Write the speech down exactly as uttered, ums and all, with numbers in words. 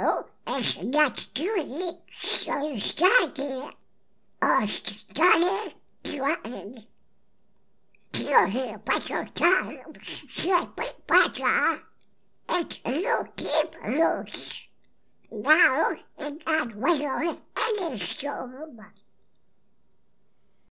so as not doing it so started or started driving. You'll but your time should be better and you keep loose. Now, in that winter, any storm.